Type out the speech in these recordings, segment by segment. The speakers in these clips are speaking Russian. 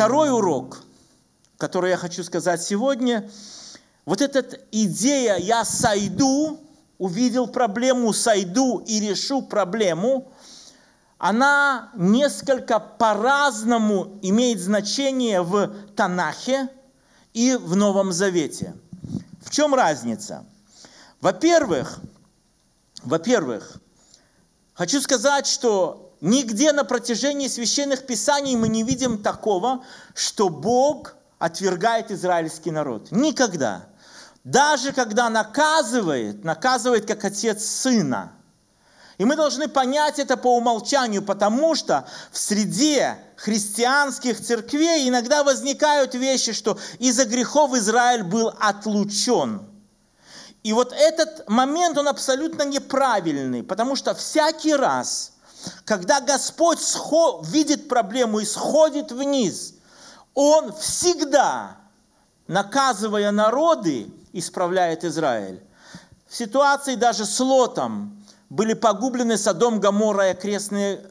Второй урок, который я хочу сказать сегодня, вот эта идея «я сойду», увидел проблему, сойду и решу проблему, она несколько по-разному имеет значение в Танахе и в Новом Завете. В чем разница? Во-первых, хочу сказать, что нигде на протяжении священных писаний мы не видим такого, что Бог отвергает израильский народ. Никогда. Даже когда наказывает как отец сына. И мы должны понять это по умолчанию, потому что в среде христианских церквей иногда возникают вещи, что из-за грехов Израиль был отлучен. И вот этот момент, он абсолютно неправильный, потому что всякий раз, когда Господь видит проблему и сходит вниз, Он всегда, наказывая народы, исправляет Израиль. В ситуации даже с Лотом были погублены Содом, Гоморра и окрестные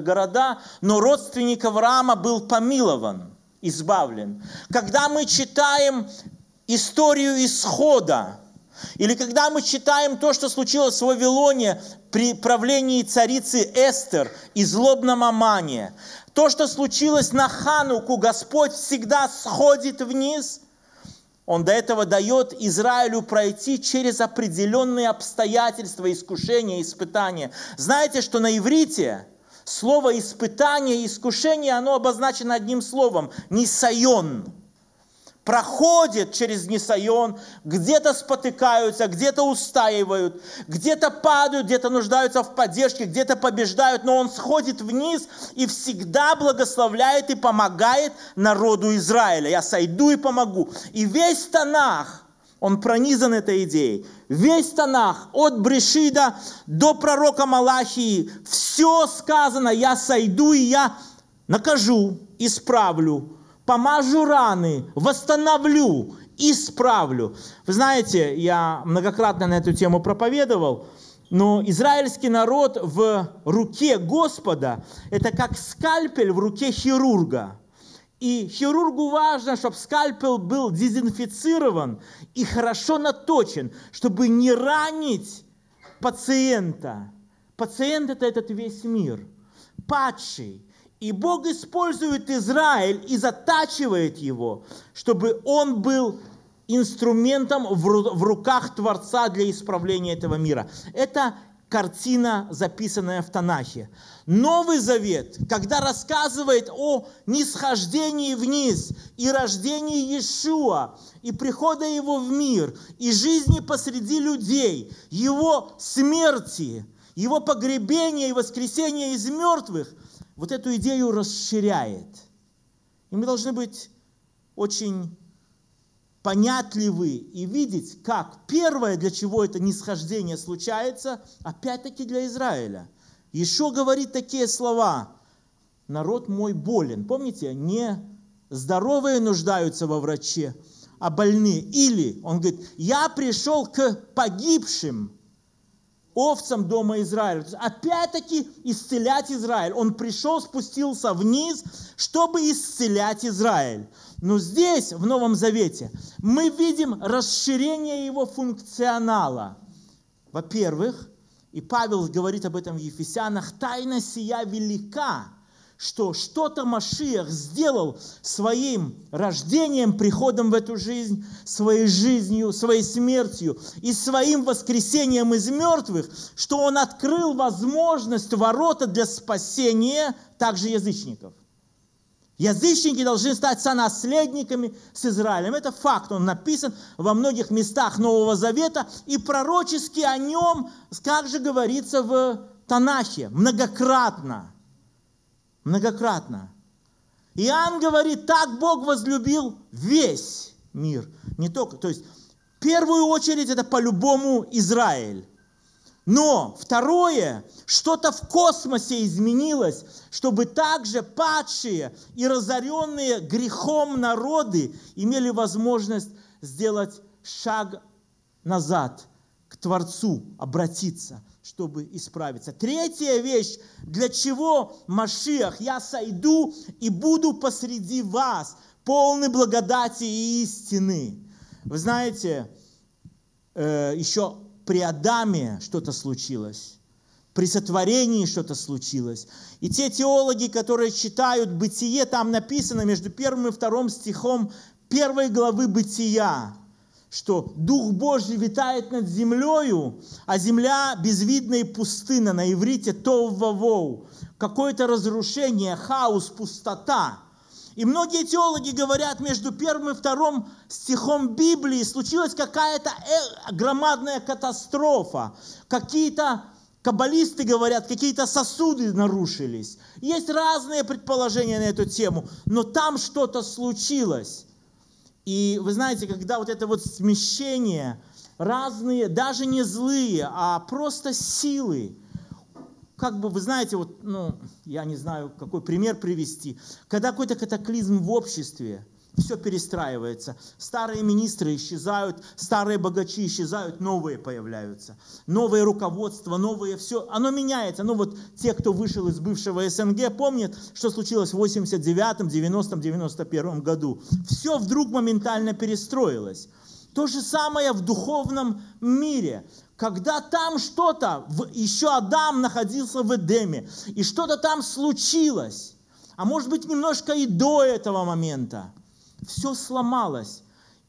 города, но родственник Авраама был помилован, избавлен. Когда мы читаем историю Исхода, или когда мы читаем то, что случилось в Вавилоне при правлении царицы Эстер и злобном Амане, то, что случилось на Хануку, Господь всегда сходит вниз. Он до этого дает Израилю пройти через определенные обстоятельства, искушения, испытания. Знаете, что на иврите слово «испытание» и «искушение» оно обозначено одним словом – «нисайон». Проходят через Нисайон, где-то спотыкаются, где-то устаивают, где-то падают, где-то нуждаются в поддержке, где-то побеждают, но он сходит вниз и всегда благословляет и помогает народу Израиля. Я сойду и помогу. И весь Танах, он пронизан этой идеей, весь Танах, от Бришида до пророка Малахии, все сказано, я сойду и я накажу, исправлю. Помажу раны, восстановлю, исправлю. Вы знаете, я многократно на эту тему проповедовал, но израильский народ в руке Господа – это как скальпель в руке хирурга. И хирургу важно, чтобы скальпель был дезинфицирован и хорошо наточен, чтобы не ранить пациента. Пациент – это этот весь мир, падший. И Бог использует Израиль и затачивает его, чтобы он был инструментом в руках Творца для исправления этого мира. Это картина, записанная в Танахе. Новый Завет, когда рассказывает о нисхождении вниз и рождении Иешуа, и прихода его в мир, и жизни посреди людей, его смерти, его погребения и воскресения из мертвых, вот эту идею расширяет. И мы должны быть очень понятливы и видеть, как первое, для чего это нисхождение случается, опять-таки для Израиля. Еще говорит такие слова: «Народ мой болен». Помните, не здоровые нуждаются во враче, а больные. Или, он говорит, «Я пришел к погибшим». Овцам дома Израиля. Опять-таки исцелять Израиль. Он пришел, спустился вниз, чтобы исцелять Израиль. Но здесь, в Новом Завете, мы видим расширение его функционала. Во-первых, и Павел говорит об этом в Ефесянах, «Тайна сия велика», что что-то Машиях сделал своим рождением, приходом в эту жизнь, своей жизнью, своей смертью и своим воскресением из мертвых, что он открыл возможность, ворота для спасения также язычников. Язычники должны стать сонаследниками с Израилем. Это факт, он написан во многих местах Нового Завета, и пророчески о нем, как же говорится в Танахе, многократно. Иоанн говорит, так Бог возлюбил весь мир. Не только, то есть, в первую очередь, это по-любому Израиль. Но второе, что-то в космосе изменилось, чтобы также падшие и разоренные грехом народы имели возможность сделать шаг назад к Творцу обратиться, чтобы исправиться. Третья вещь, для чего Машиах: я сойду и буду посреди вас, полный благодати и истины. Вы знаете, еще при Адаме что-то случилось, при сотворении что-то случилось. И те теологи, которые читают Бытие, там написано между первым и вторым стихом первой главы Бытия, что Дух Божий витает над землею, а земля безвидна и пустына. На иврите тоу-воу. Какое-то разрушение, хаос, пустота. И многие теологи говорят, между первым и вторым стихом Библии случилась какая-то громадная катастрофа. Какие-то каббалисты говорят, какие-то сосуды нарушились. Есть разные предположения на эту тему, но там что-то случилось. И вы знаете, когда вот это вот смещение, разные, даже не злые, а просто силы, как бы, вы знаете, вот, я не знаю, какой пример привести, когда какой-то катаклизм в обществе, все перестраивается, старые министры исчезают, старые богачи исчезают, новые появляются, новое руководство, новое все, оно меняется. Ну вот те, кто вышел из бывшего СНГ, помнят, что случилось в 89-м, 90-м, 91-м году. Все вдруг моментально перестроилось. То же самое в духовном мире. Когда там что-то, еще Адам находился в Эдеме, и что-то там случилось, а может быть немножко и до этого момента, все сломалось.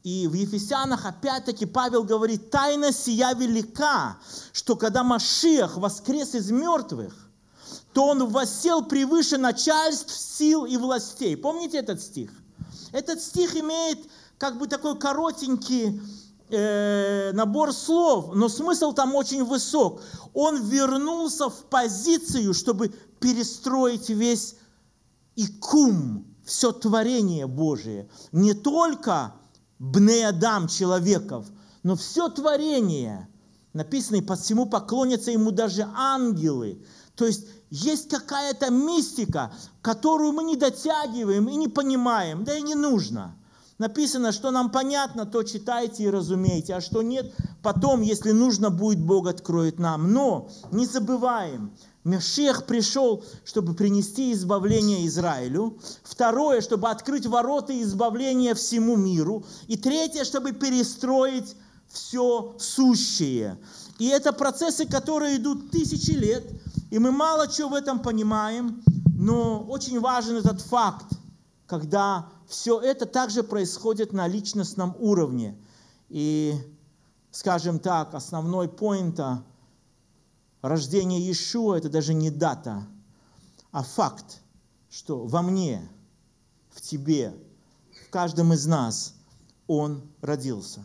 И в Ефесянах опять-таки Павел говорит: тайна сия велика, что когда Машиах воскрес из мертвых, то он воссел превыше начальств, сил и властей. Помните этот стих? Этот стих имеет как бы такой коротенький набор слов, но смысл там очень высок. Он вернулся в позицию, чтобы перестроить весь икум, все творение Божие, не только Бнеадам человеков, но все творение. Написано: и посему поклонятся ему даже ангелы. То есть есть какая-то мистика, которую мы не дотягиваем и не понимаем, да и не нужно. Написано, что нам понятно, то читайте и разумейте, а что нет, потом, если нужно будет, Бог откроет нам. Но не забываем, Мешех пришел, чтобы принести избавление Израилю. Второе, чтобы открыть ворота избавления всему миру. И третье, чтобы перестроить все сущее. И это процессы, которые идут тысячи лет, и мы мало чего в этом понимаем, но очень важен этот факт, когда все это также происходит на личностном уровне. И, скажем так, основной поинта: рождение Иешуа – это даже не дата, а факт, что во мне, в тебе, в каждом из нас Он родился.